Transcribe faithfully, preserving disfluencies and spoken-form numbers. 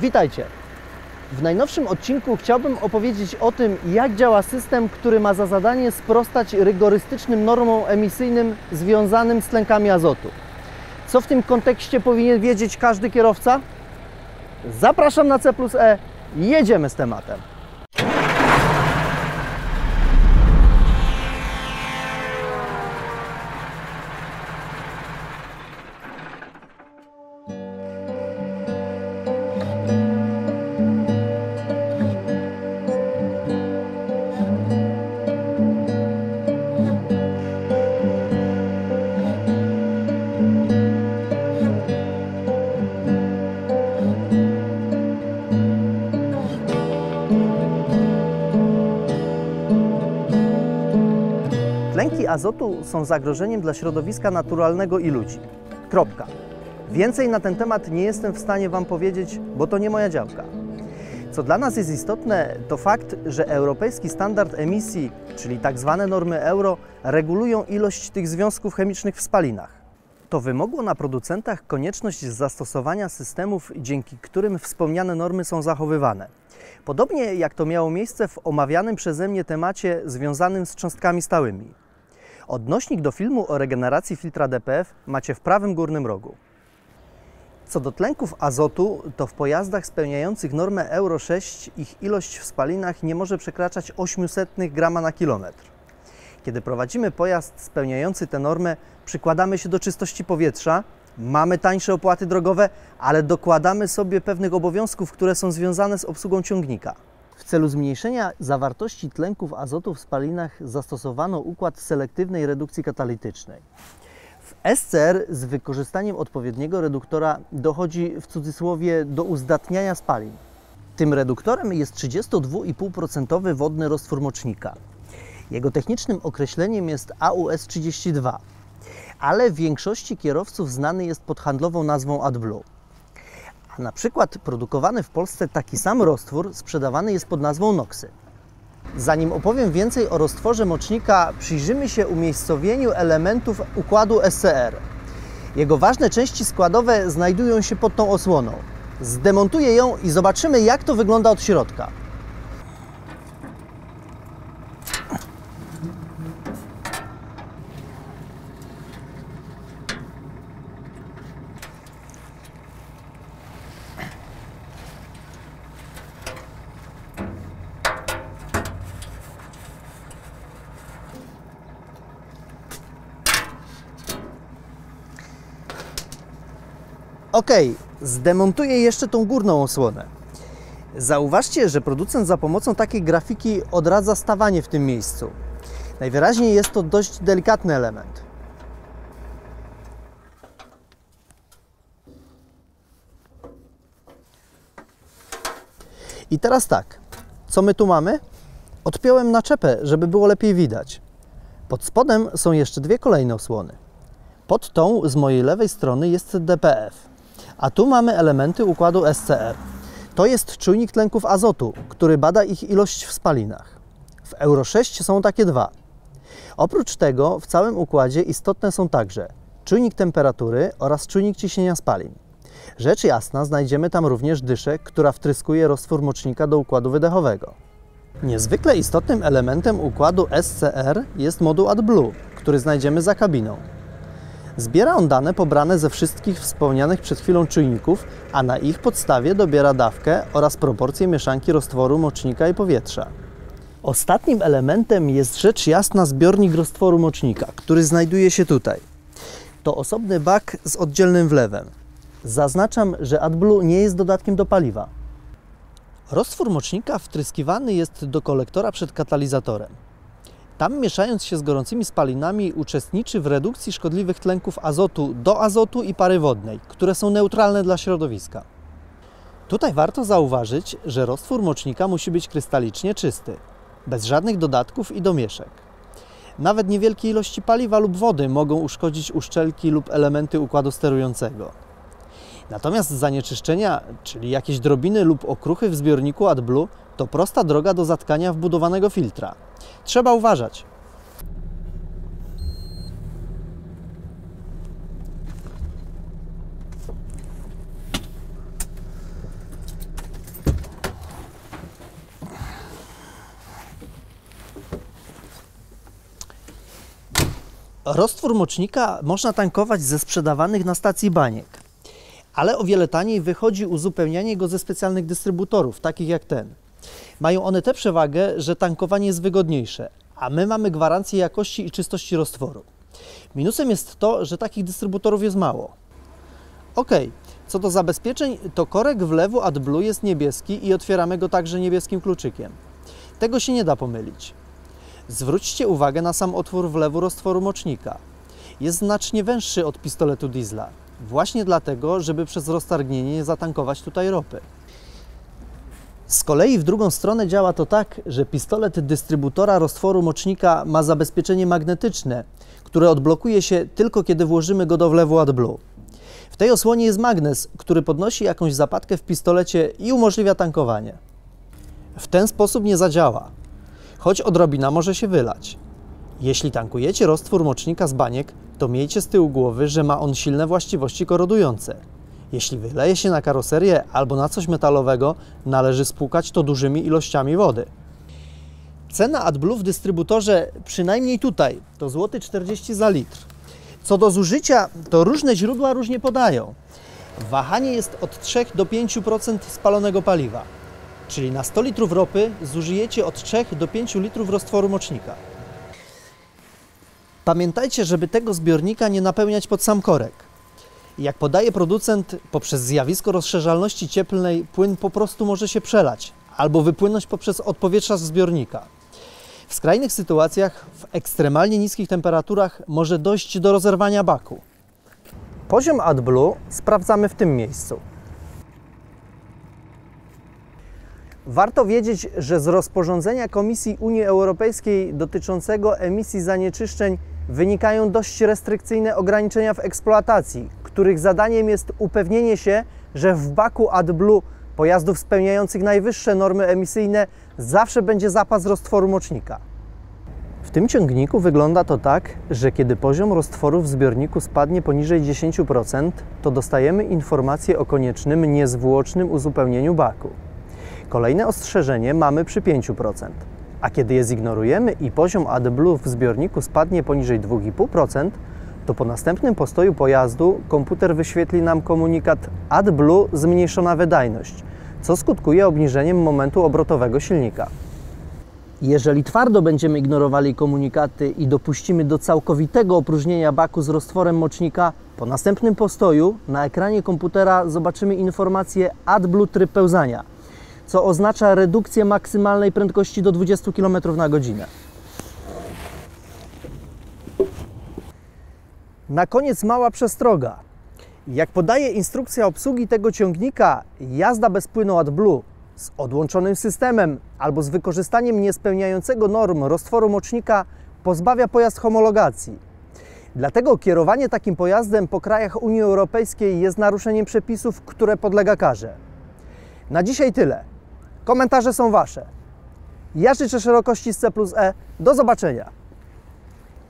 Witajcie! W najnowszym odcinku chciałbym opowiedzieć o tym, jak działa system, który ma za zadanie sprostać rygorystycznym normom emisyjnym związanym z tlenkami azotu. Co w tym kontekście powinien wiedzieć każdy kierowca? Zapraszam na C plus E, jedziemy z tematem. Tlenki azotu są zagrożeniem dla środowiska naturalnego i ludzi. Kropka. Więcej na ten temat nie jestem w stanie Wam powiedzieć, bo to nie moja działka. Co dla nas jest istotne, to fakt, że europejski standard emisji, czyli tak zwane normy euro, regulują ilość tych związków chemicznych w spalinach. To wymogło na producentach konieczność zastosowania systemów, dzięki którym wspomniane normy są zachowywane. Podobnie jak to miało miejsce w omawianym przeze mnie temacie związanym z cząstkami stałymi. Odnośnik do filmu o regeneracji filtra D P F macie w prawym górnym rogu. Co do tlenków azotu, to w pojazdach spełniających normę Euro sześć ich ilość w spalinach nie może przekraczać osiemset gramów na kilometr. Kiedy prowadzimy pojazd spełniający tę normę, przykładamy się do czystości powietrza, mamy tańsze opłaty drogowe, ale dokładamy sobie pewnych obowiązków, które są związane z obsługą ciągnika. W celu zmniejszenia zawartości tlenków azotu w spalinach zastosowano układ selektywnej redukcji katalitycznej. W S C R z wykorzystaniem odpowiedniego reduktora dochodzi w cudzysłowie do uzdatniania spalin. Tym reduktorem jest trzydziestodwójpółprocentowy wodny roztwór mocznika. Jego technicznym określeniem jest A U S trzydzieści dwa, ale w większości kierowców znany jest pod handlową nazwą AdBlue. A na przykład produkowany w Polsce taki sam roztwór sprzedawany jest pod nazwą NOXY. Zanim opowiem więcej o roztworze mocznika, przyjrzymy się umiejscowieniu elementów układu S C R. Jego ważne części składowe znajdują się pod tą osłoną. Zdemontuję ją i zobaczymy, jak to wygląda od środka. Ok, zdemontuję jeszcze tą górną osłonę. Zauważcie, że producent za pomocą takiej grafiki odradza stawanie w tym miejscu. Najwyraźniej jest to dość delikatny element. I teraz tak, co my tu mamy? Odpiąłem naczepę, żeby było lepiej widać. Pod spodem są jeszcze dwie kolejne osłony. Pod tą z mojej lewej strony jest D P F. A tu mamy elementy układu S C R. To jest czujnik tlenków azotu, który bada ich ilość w spalinach. W Euro sześć są takie dwa. Oprócz tego w całym układzie istotne są także czujnik temperatury oraz czujnik ciśnienia spalin. Rzecz jasna znajdziemy tam również dyszę, która wtryskuje roztwór mocznika do układu wydechowego. Niezwykle istotnym elementem układu S C R jest moduł AdBlue, który znajdziemy za kabiną. Zbiera on dane pobrane ze wszystkich wspomnianych przed chwilą czujników, a na ich podstawie dobiera dawkę oraz proporcje mieszanki roztworu mocznika i powietrza. Ostatnim elementem jest rzecz jasna zbiornik roztworu mocznika, który znajduje się tutaj. To osobny bak z oddzielnym wlewem. Zaznaczam, że AdBlue nie jest dodatkiem do paliwa. Roztwór mocznika wtryskiwany jest do kolektora przed katalizatorem. Tam, mieszając się z gorącymi spalinami, uczestniczy w redukcji szkodliwych tlenków azotu do azotu i pary wodnej, które są neutralne dla środowiska. Tutaj warto zauważyć, że roztwór mocznika musi być krystalicznie czysty, bez żadnych dodatków i domieszek. Nawet niewielkie ilości paliwa lub wody mogą uszkodzić uszczelki lub elementy układu sterującego. Natomiast zanieczyszczenia, czyli jakieś drobiny lub okruchy w zbiorniku AdBlue, to prosta droga do zatkania wbudowanego filtra. Trzeba uważać. Roztwór mocznika można tankować ze sprzedawanych na stacji baniek, ale o wiele taniej wychodzi uzupełnianie go ze specjalnych dystrybutorów, takich jak ten. Mają one tę przewagę, że tankowanie jest wygodniejsze, a my mamy gwarancję jakości i czystości roztworu. Minusem jest to, że takich dystrybutorów jest mało. Ok, co do zabezpieczeń, to korek wlewu AdBlue jest niebieski i otwieramy go także niebieskim kluczykiem. Tego się nie da pomylić. Zwróćcie uwagę na sam otwór wlewu roztworu mocznika. Jest znacznie węższy od pistoletu diesla. Właśnie dlatego, żeby przez roztargnienie nie zatankować tutaj ropy. Z kolei w drugą stronę działa to tak, że pistolet dystrybutora roztworu mocznika ma zabezpieczenie magnetyczne, które odblokuje się tylko kiedy włożymy go do wlewu AdBlue. W tej osłonie jest magnes, który podnosi jakąś zapadkę w pistolecie i umożliwia tankowanie. W ten sposób nie zadziała, choć odrobina może się wylać. Jeśli tankujecie roztwór mocznika z baniek, to miejcie z tyłu głowy, że ma on silne właściwości korodujące. Jeśli wyleje się na karoserię albo na coś metalowego, należy spłukać to dużymi ilościami wody. Cena AdBlue w dystrybutorze, przynajmniej tutaj, to złoty czterdzieści za litr. Co do zużycia, to różne źródła różnie podają. Wahanie jest od trzech do pięciu procent spalonego paliwa, czyli na sto litrów ropy zużyjecie od trzech do pięciu litrów roztworu mocznika. Pamiętajcie, żeby tego zbiornika nie napełniać pod sam korek. Jak podaje producent, poprzez zjawisko rozszerzalności cieplnej płyn po prostu może się przelać albo wypłynąć poprzez odpowietrza z zbiornika. W skrajnych sytuacjach, w ekstremalnie niskich temperaturach może dojść do rozerwania baku. Poziom AdBlue sprawdzamy w tym miejscu. Warto wiedzieć, że z rozporządzenia Komisji Unii Europejskiej dotyczącego emisji zanieczyszczeń wynikają dość restrykcyjne ograniczenia w eksploatacji, których zadaniem jest upewnienie się, że w baku AdBlue pojazdów spełniających najwyższe normy emisyjne zawsze będzie zapas roztworu mocznika. W tym ciągniku wygląda to tak, że kiedy poziom roztworu w zbiorniku spadnie poniżej dziesięciu procent, to dostajemy informację o koniecznym, niezwłocznym uzupełnieniu baku. Kolejne ostrzeżenie mamy przy pięciu procentach, a kiedy je zignorujemy i poziom AdBlue w zbiorniku spadnie poniżej dwóch i pół procent, to po następnym postoju pojazdu komputer wyświetli nam komunikat AdBlue zmniejszona wydajność, co skutkuje obniżeniem momentu obrotowego silnika. Jeżeli twardo będziemy ignorowali komunikaty i dopuścimy do całkowitego opróżnienia baku z roztworem mocznika, po następnym postoju na ekranie komputera zobaczymy informację AdBlue tryb pełzania, co oznacza redukcję maksymalnej prędkości do dwudziestu kilometrów na godzinę. Na koniec mała przestroga. Jak podaje instrukcja obsługi tego ciągnika, jazda bez płynu AdBlue z odłączonym systemem albo z wykorzystaniem niespełniającego norm roztworu mocznika pozbawia pojazd homologacji. Dlatego kierowanie takim pojazdem po krajach Unii Europejskiej jest naruszeniem przepisów, które podlega karze. Na dzisiaj tyle. Komentarze są Wasze. Ja życzę szerokości z C plus E. Do zobaczenia.